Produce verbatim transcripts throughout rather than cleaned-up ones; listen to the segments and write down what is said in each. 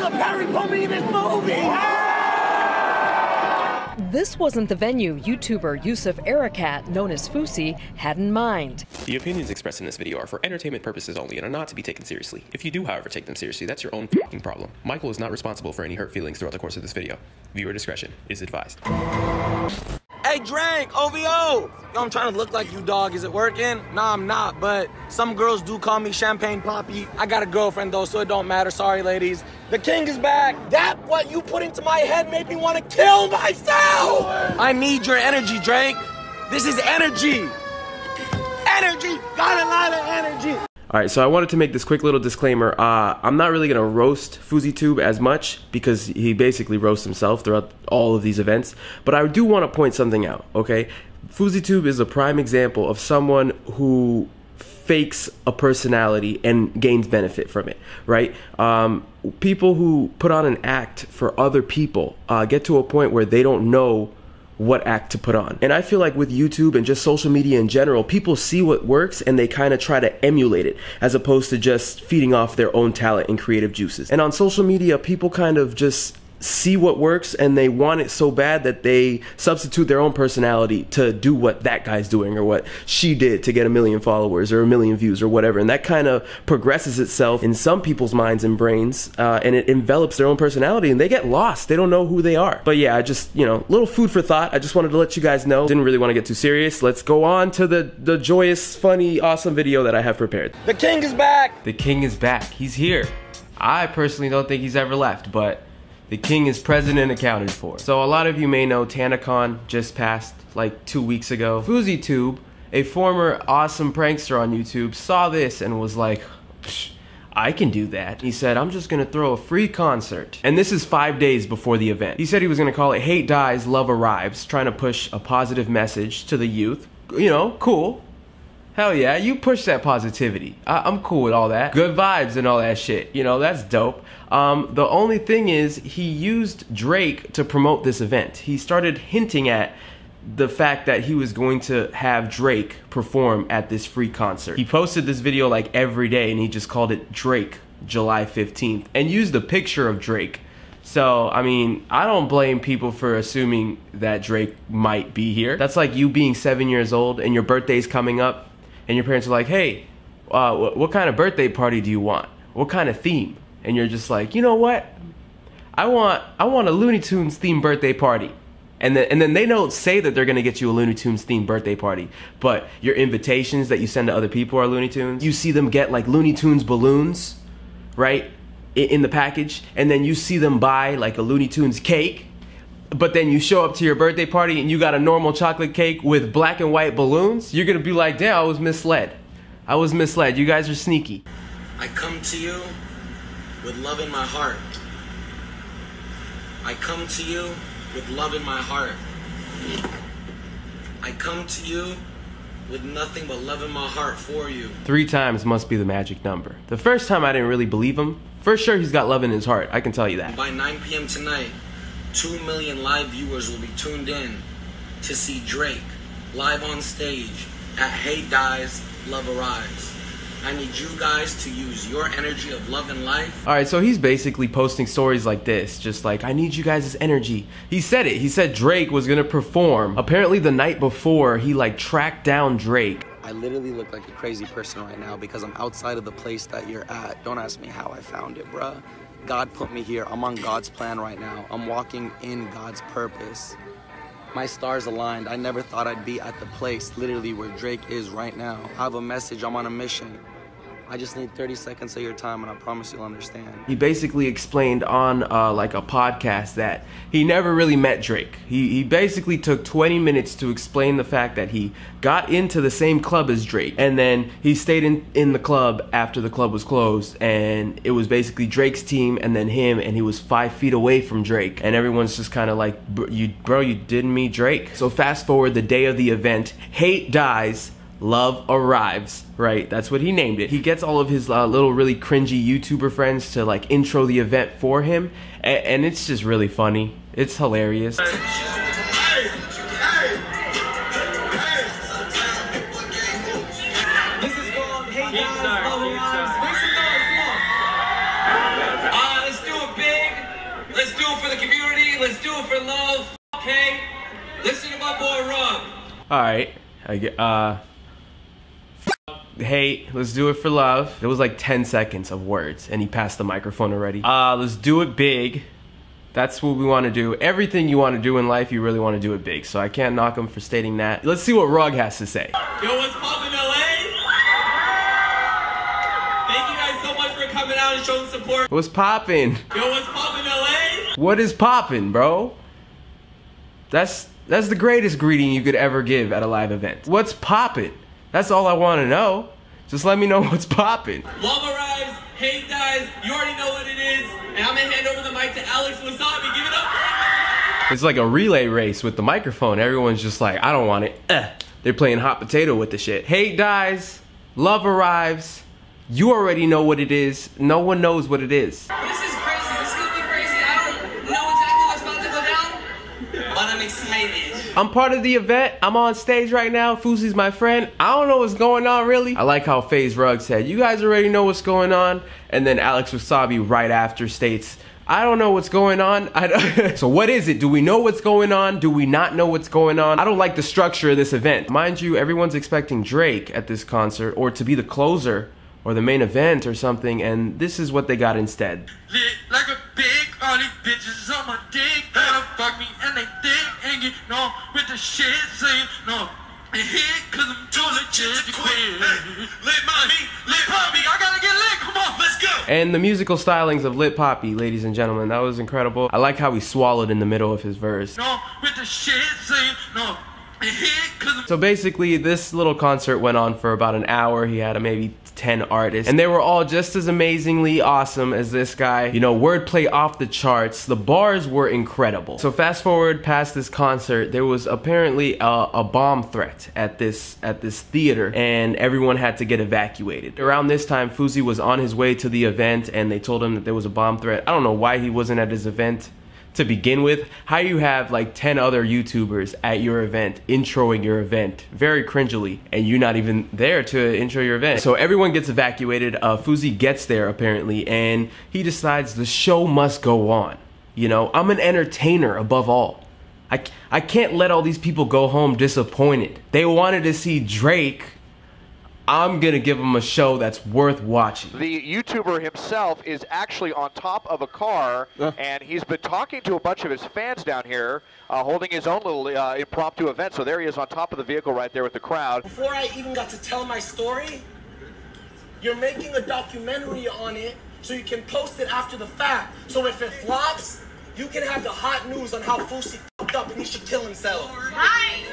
Tyler Perry put me in his movie! Ah! This wasn't the venue YouTuber Yusuf Erakat, known as Fousey, had in mind. The opinions expressed in this video are for entertainment purposes only and are not to be taken seriously. If you do, however, take them seriously, that's your own f***ing problem. Michael is not responsible for any hurt feelings throughout the course of this video. Viewer discretion is advised. Hey Drake, O V O! Yo, I'm trying to look like you, dog. Is it working? Nah, I'm not, but some girls do call me Champagne Poppy. I got a girlfriend, though, so it don't matter. Sorry, ladies. The king is back. That what you put into my head made me want to kill myself! I need your energy, Drake. This is energy. Energy! Got a lot of energy! Alright, so I wanted to make this quick little disclaimer. Uh, I'm not really going to roast FouseyTube as much because he basically roasts himself throughout all of these events. But I do want to point something out, okay? FouseyTube is a prime example of someone who fakes a personality and gains benefit from it, right? Um, people who put on an act for other people uh, get to a point where they don't know what act to put on. And I feel like with YouTube and just social media in general, people see what works and they kind of try to emulate it as opposed to just feeding off their own talent and creative juices. And on social media, people kind of just see what works and they want it so bad that they substitute their own personality to do what that guy's doing or what she did to get a million followers or a million views or whatever, and that kind of progresses itself in some people's minds and brains uh, and it envelops their own personality and they get lost. They don't know who they are. But yeah, I just, you know, little food for thought. I just wanted to let you guys know. Didn't really want to get too serious. Let's go on to the the joyous, funny, awesome video that I have prepared. The king is back. The king is back. He's here. I personally don't think he's ever left, but the king is present and accounted for. So a lot of you may know TanaCon just passed like two weeks ago. FouseyTube, a former awesome prankster on YouTube, saw this and was like, I can do that. He said, I'm just gonna throw a free concert. And this is five days before the event. He said he was gonna call it Hate Dies, Love Arrives, trying to push a positive message to the youth. You know, cool. Hell yeah, you push that positivity. I I'm cool with all that. Good vibes and all that shit. You know, that's dope. Um, the only thing is, he used Drake to promote this event. He started hinting at the fact that he was going to have Drake perform at this free concert. He posted this video like every day and he just called it Drake July fifteenth and used a picture of Drake. So, I mean, I don't blame people for assuming that Drake might be here. That's like you being seven years old and your birthday's coming up. And your parents are like, hey, uh, wh what kind of birthday party do you want? What kind of theme? And you're just like, you know what? I want I want a Looney Tunes themed birthday party. And then, and then they don't say that they're going to get you a Looney Tunes themed birthday party. But your invitations that you send to other people are Looney Tunes. You see them get like Looney Tunes balloons, right, in, in the package. And then you see them buy like a Looney Tunes cake. But then you show up to your birthday party and you got a normal chocolate cake with black and white balloons, you're gonna be like, damn, I was misled. I was misled. You guys are sneaky. I come to you with love in my heart. I come to you with love in my heart. I come to you with nothing but love in my heart for you. Three times must be the magic number. The first time I didn't really believe him. For sure he's got love in his heart, I can tell you that. By nine P M tonight, two million live viewers will be tuned in to see Drake live on stage at Hate Dies, Love Arrives. I need you guys to use your energy of love and life. All right, so he's basically posting stories like this, just like, I need you guys' energy. He said it. He said Drake was going to perform. Apparently, the night before, he, like, tracked down Drake. I literally look like a crazy person right now because I'm outside of the place that you're at. Don't ask me how I found it, bruh. God put me here. I'm on God's plan right now. I'm walking in God's purpose. My stars aligned. I never thought I'd be at the place literally where Drake is right now. I have a message. I'm on a mission. I just need thirty seconds of your time and I promise you'll understand. He basically explained on uh, like a podcast that he never really met Drake. He, he basically took twenty minutes to explain the fact that he got into the same club as Drake and then he stayed in, in the club after the club was closed and it was basically Drake's team and then him and he was five feet away from Drake and everyone's just kind of like, you, bro, you didn't meet Drake. So fast forward the day of the event, Hate Dies, Love Arrives, right? That's what he named it. He gets all of his uh, little really cringy YouTuber friends to like intro the event for him, a and it's just really funny. It's hilarious. Hey, hey, hey. This is called Hate Dies, Love Arrives. Make some noise, come on. All right, let's do it, big. for the community. Let's do it for love. Okay? Listen to my boy Rug. Alright. I get, uh... hate, let's do it for love. It was like ten seconds of words and he passed the microphone already. Uh, let's do it big. That's what we want to do. Everything you want to do in life, you really want to do it big. So I can't knock him for stating that. Let's see what Rug has to say. Yo, what's poppin' L A? Thank you guys so much for coming out and showing support. What's poppin'? Yo, what's poppin' L A? What is poppin', bro? That's, that's the greatest greeting you could ever give at a live event. What's poppin'? That's all I want to know. Just let me know what's poppin'. Love Arrives, Hate Dies, you already know what it is. And I'm gonna hand over the mic to Alex Wasabi. Give it up for him. It's like a relay race with the microphone. Everyone's just like, I don't want it. Uh, they're playing hot potato with the shit. Hate Dies, Love Arrives. You already know what it is. No one knows what it is. This is crazy. This is gonna be crazy. I don't know exactly what's about to go down, but I'm excited. I'm part of the event. I'm on stage right now. Fousey's my friend. I don't know what's going on, really. I like how FaZe Rug said, you guys already know what's going on. And then Alex Wasabi right after states, I don't know what's going on. I don't so what is it? Do we know what's going on? Do we not know what's going on? I don't like the structure of this event. Mind you, everyone's expecting Drake at this concert or to be the closer or the main event or something. And this is what they got instead. Lit like a pig, all these bitches on my dick. Gotta fuck me and they dick. And you know, with the shit saying no. And hit cause I'm too legit to quit. Hey, Lit Poppy, Lit Poppy, I gotta get lit, come on, let's go. And the musical stylings of Lit Poppy, ladies and gentlemen, that was incredible. I like how he swallowed in the middle of his verse. No, with the shit saying no. So basically, this little concert went on for about an hour. He had maybe ten artists, and they were all just as amazingly awesome as this guy. You know, wordplay off the charts. The bars were incredible. So fast forward past this concert, there was apparently a, a bomb threat at this at this theater, and everyone had to get evacuated. Around this time, Fousey was on his way to the event, and they told him that there was a bomb threat. I don't know why he wasn't at his event to begin with. How you have like ten other YouTubers at your event introing your event very cringily and you're not even there to intro your event. So everyone gets evacuated. uh, Fousey gets there apparently and he decides the show must go on. You know, I'm an entertainer above all. I, I can't let all these people go home disappointed. They wanted to see Drake. I'm gonna give him a show that's worth watching. The YouTuber himself is actually on top of a car, uh. and he's been talking to a bunch of his fans down here, uh, holding his own little uh, impromptu event. So there he is on top of the vehicle right there with the crowd. Before I even got to tell my story, you're making a documentary on it so you can post it after the fact. So if it flops, you can have the hot news on how Fousey fucked up and he should kill himself. Right.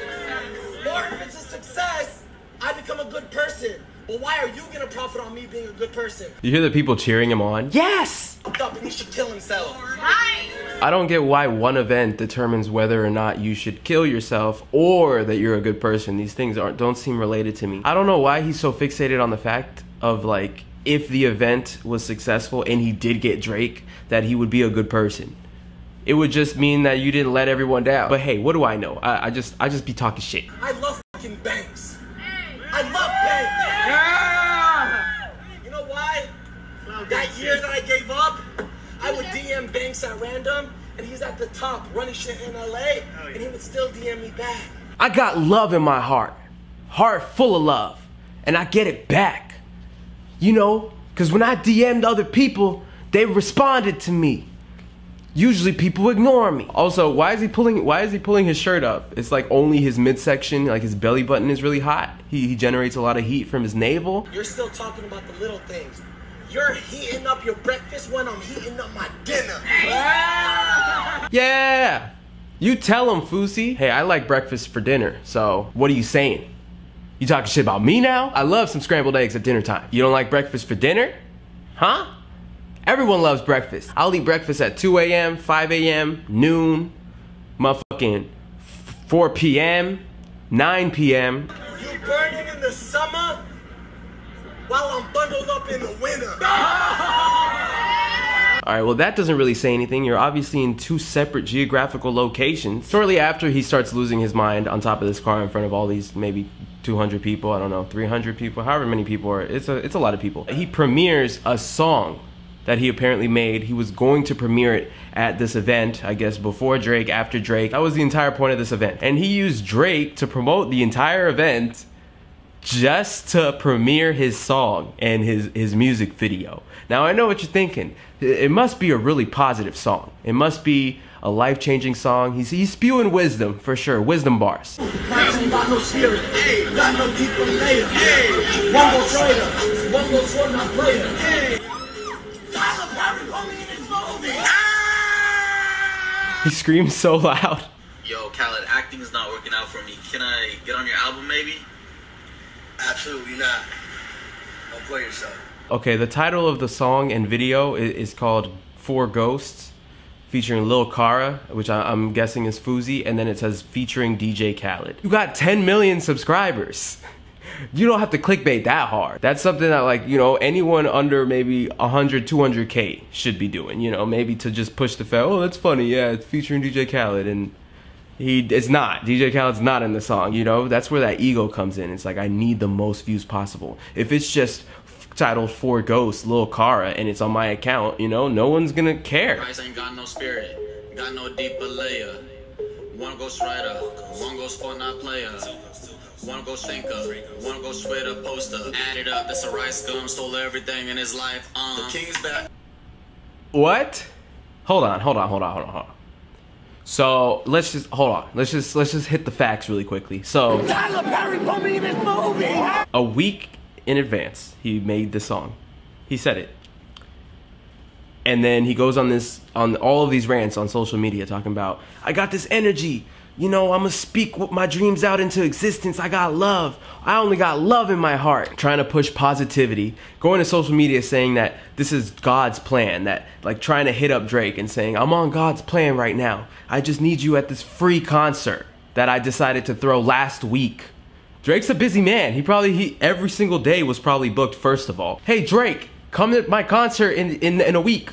Or if it's a success, I become a good person. Well, why are you gonna profit on me being a good person? You hear the people cheering him on? Yes! Up and he should kill himself. Right. I don't get why one event determines whether or not you should kill yourself or that you're a good person. These things aren't don't seem related to me. I don't know why he's so fixated on the fact of like, if the event was successful and he did get Drake, that he would be a good person. It would just mean that you didn't let everyone down. But hey, what do I know? I, I just I just be talking shit. I love fucking banks. I love Banks! Yeah! You know why? That year that I gave up, I would D M Banks at random, and he's at the top running shit in L A, and he would still D M me back. I got love in my heart. Heart full of love. And I get it back. You know, because when I D M'd other people, they responded to me. Usually people ignore me. Also, why is he pulling why is he pulling his shirt up? It's like only his midsection, like his belly button is really hot. He, he generates a lot of heat from his navel. You're still talking about the little things. You're heating up your breakfast when I'm heating up my dinner. Yeah! Yeah. You tell him, Fousey. Hey, I like breakfast for dinner, so what are you saying? You talking shit about me now? I love some scrambled eggs at dinner time. You don't like breakfast for dinner? Huh? Everyone loves breakfast. I'll eat breakfast at two A M, five A M, noon, motherfucking four P M, nine P M You burning in the summer while I'm bundled up in the winter. Alright, well that doesn't really say anything. You're obviously in two separate geographical locations. Shortly after, he starts losing his mind on top of this car in front of all these maybe two hundred people, I don't know, three hundred people, however many people are. It's a, it's a lot of people. He premieres a song that he apparently made. He was going to premiere it at this event, I guess before Drake, after Drake. That was the entire point of this event. And he used Drake to promote the entire event just to premiere his song and his, his music video. Now I know what you're thinking. It must be a really positive song. It must be a life-changing song. He's, he's spewing wisdom, for sure. Wisdom bars. He screams so loud. Yo, Khaled, acting is not working out for me. Can I get on your album, maybe? Absolutely not. Don't play yourself. Okay, the title of the song and video is called Four Ghosts, featuring Lil Kara, which I'm guessing is Fousey, and then it says featuring D J Khaled. You got ten million subscribers. You don't have to clickbait that hard. That's something that, like, you know, anyone under maybe a hundred, two hundred K should be doing, you know, maybe to just push the fact, oh, that's funny, yeah, it's featuring D J Khaled, and he, it's not. D J Khaled's not in the song, you know? That's where that ego comes in. It's like, I need the most views possible. If it's just titled Four Ghosts, Lil Kara, and it's on my account, you know, no one's gonna care. Christ ain't got no spirit, got no deeper layer. One ghost writer, one ghost for not player. One ghost thinker, one ghost Twitter poster. Add it up, that's a Ricegum, stole everything in his life. Um, the king's back. What? Hold on, hold on, hold on, hold on, hold on. So let's just hold on. Let's just let's just hit the facts really quickly. So Tyler Perry put me in this movie. A week in advance, he made the song. He said it, and then he goes on this on all of these rants on social media talking about, I got this energy. You know, I'ma speak my dreams out into existence. I got love. I only got love in my heart. Trying to push positivity. Going to social media saying that this is God's plan. That, like, trying to hit up Drake and saying, I'm on God's plan right now. I just need you at this free concert that I decided to throw last week. Drake's a busy man. He probably, he, every single day was probably booked, first of all. Hey, Drake, come to my concert in, in, in a week.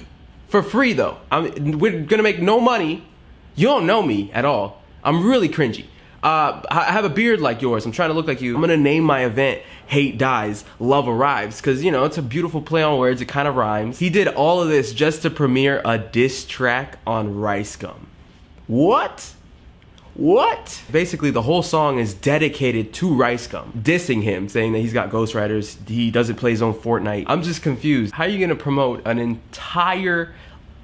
For free, though. I'm, we're gonna make no money. You don't know me at all. I'm really cringy. Uh, I have a beard like yours. I'm trying to look like you. I'm gonna name my event Hate Dies, Love Arrives, because, you know, it's a beautiful play on words. It kind of rhymes. He did all of this just to premiere a diss track on Ricegum. What? What? Basically, the whole song is dedicated to Ricegum, dissing him, saying that he's got ghostwriters, he doesn't play his own Fortnite. I'm just confused. How are you gonna promote an entire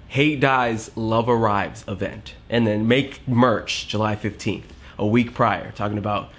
Hate Dies, Love Arrives event, and then make merch July fifteenth, a week prior, talking about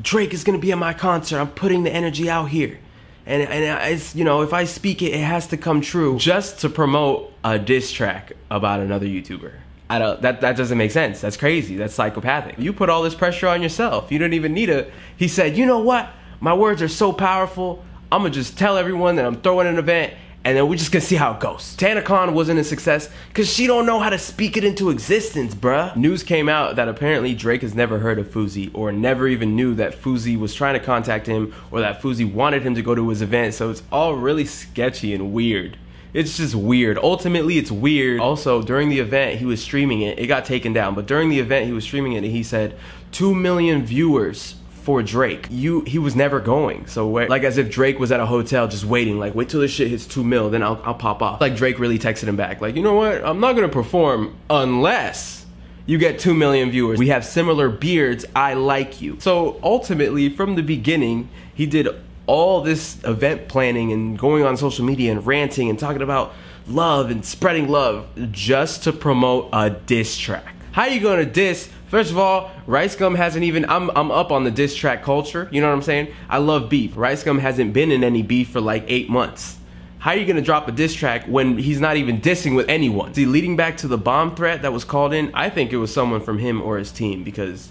Drake is gonna be at my concert, I'm putting the energy out here, and, and it's, you know, if I speak it, it has to come true, just to promote a diss track about another YouTuber. I don't, that, that doesn't make sense. That's crazy. That's psychopathic. You put all this pressure on yourself. You don't even need a, he said, you know what, my words are so powerful, I'm gonna just tell everyone that I'm throwing an event, and then we're just gonna see how it goes. TanaCon wasn't a success because she don't know how to speak it into existence, bruh. News came out that apparently Drake has never heard of Fousey, or never even knew that Fousey was trying to contact him, or that Fousey wanted him to go to his event, so it's all really sketchy and weird. It's just weird. Ultimately, it's weird. Also, during the event, he was streaming it. It got taken down, but during the event, he was streaming it, and he said, two million viewers for Drake. You, he was never going. So where, like, as if Drake was at a hotel just waiting, like, wait till this shit hits two mil, then I'll, I'll pop off. Like, Drake really texted him back, like, you know what? I'm not gonna perform unless you get two million viewers. We have similar beards, I like you. So ultimately, from the beginning, he did all this event planning and going on social media and ranting and talking about love and spreading love just to promote a diss track. How you gonna diss? First of all, Ricegum hasn't even, I'm, I'm up on the diss track culture, you know what I'm saying? I love beef. Ricegum hasn't been in any beef for like eight months. How are you gonna drop a diss track when he's not even dissing with anyone? See, leading back to the bomb threat that was called in, I think it was someone from him or his team, because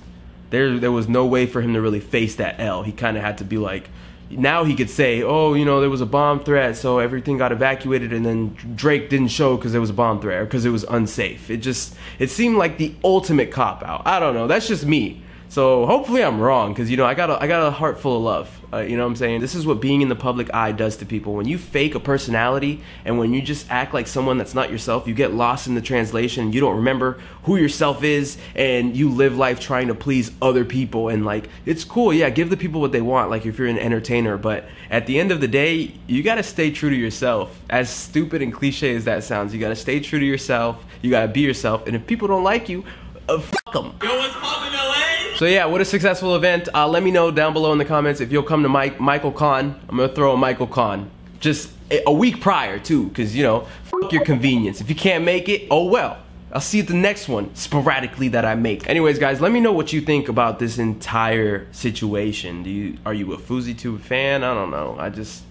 there, there was no way for him to really face that L. He kinda had to be like, now he could say, oh, you know, there was a bomb threat, so everything got evacuated, and then Drake didn't show because there was a bomb threat, or because it was unsafe. It just, it seemed like the ultimate cop-out. I don't know, that's just me. So hopefully I'm wrong, because you know I got a, I got a heart full of love. Uh, you know what I'm saying? This is what being in the public eye does to people. When you fake a personality and when you just act like someone that's not yourself, you get lost in the translation. You don't remember who yourself is, and you live life trying to please other people. And like, it's cool, yeah, give the people what they want, like if you're an entertainer, but at the end of the day, you gotta stay true to yourself. As stupid and cliche as that sounds, you gotta stay true to yourself, you gotta be yourself, and if people don't like you, uh, fuck them. Yo, what's poppin', L A? So yeah, what a successful event. Uh, let me know down below in the comments if you'll come to Mike Michael Con. I'm gonna throw a Michael Con just a week prior too, cause you know, fuck your convenience. If you can't make it, oh well. I'll see you at the next one, sporadically that I make. Anyways, guys, let me know what you think about this entire situation. Do you are you a FouseyTube fan? I don't know. I just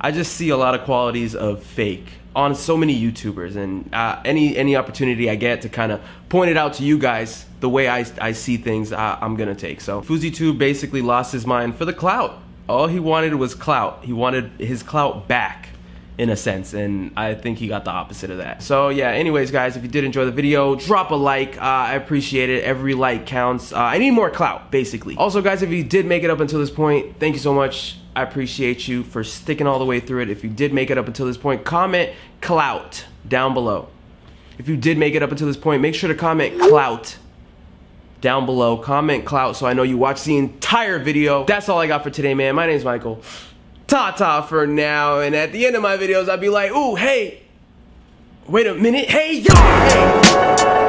I just see a lot of qualities of fake on so many YouTubers, and uh, any any opportunity I get to kind of point it out to you guys, the way I, I see things, I, I'm gonna take. So FouseyTube basically lost his mind for the clout. All he wanted was clout. He wanted his clout back, in a sense, and I think he got the opposite of that. So yeah, anyways guys, if you did enjoy the video, drop a like. uh, I appreciate it. Every like counts. uh, I need more clout, basically. Also guys, if you did make it up until this point, thank you so much. I appreciate you for sticking all the way through it. If you did make it up until this point, comment clout down below. If you did make it up until this point, make sure to comment clout down below. Comment clout so I know you watched the entire video. That's all I got for today, man. My name is Michael. Ta-ta for now, and at the end of my videos, I'll be like, ooh, hey, wait a minute, hey, y'all, hey.